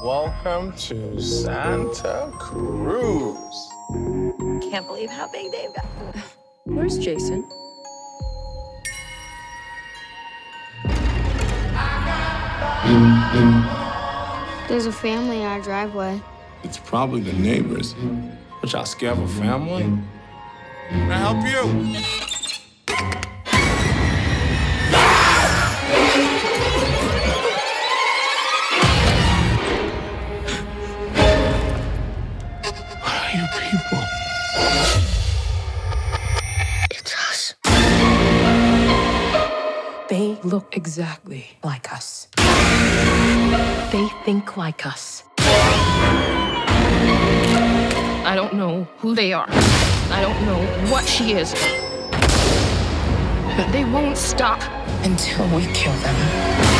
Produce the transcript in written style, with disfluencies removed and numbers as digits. Welcome to Santa Cruz. Can't believe how big they've gotten. Where's Jason? There's a family in our driveway. It's probably the neighbors. But y'all scared of a family? Can I help you? You people. It's us. They look exactly like us. They think like us. I don't know who they are. I don't know what she is. But they won't stop until we kill them.